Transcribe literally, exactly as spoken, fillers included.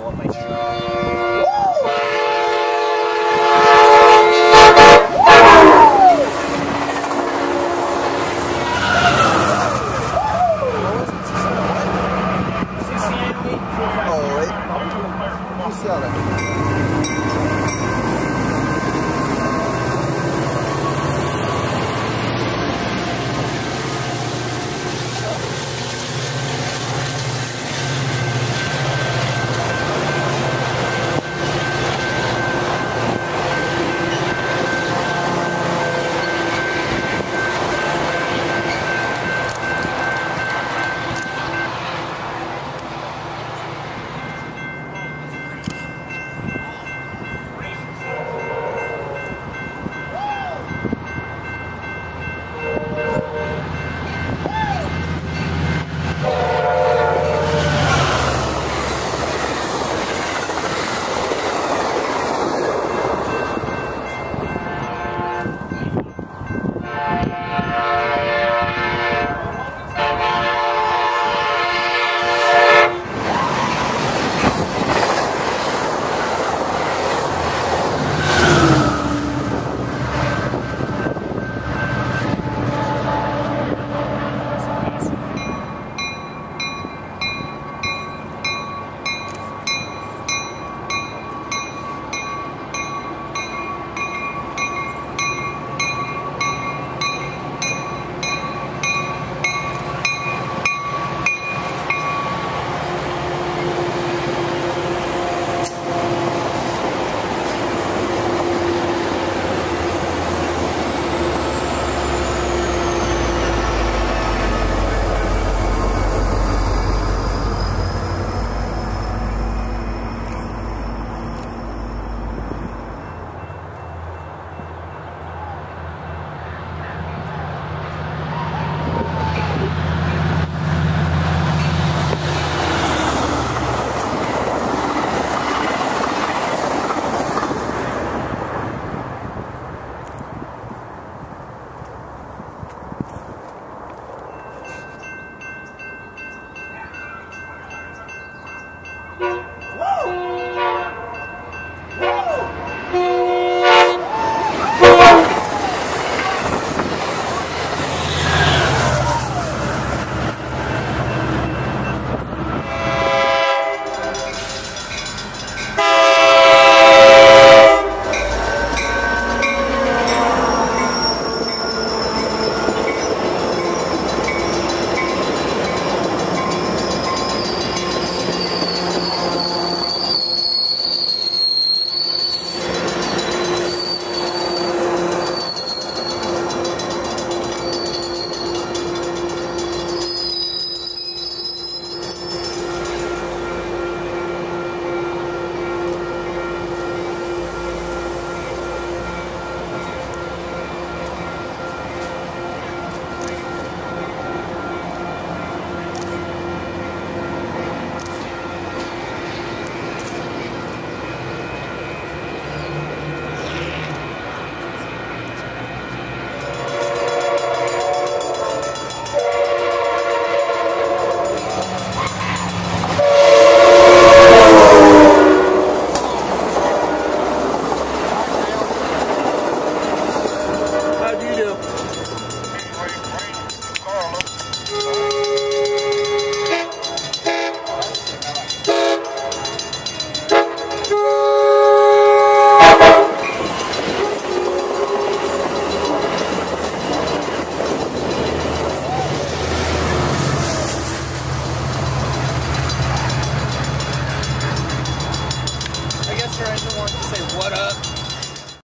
show on my stream. Woo! All right.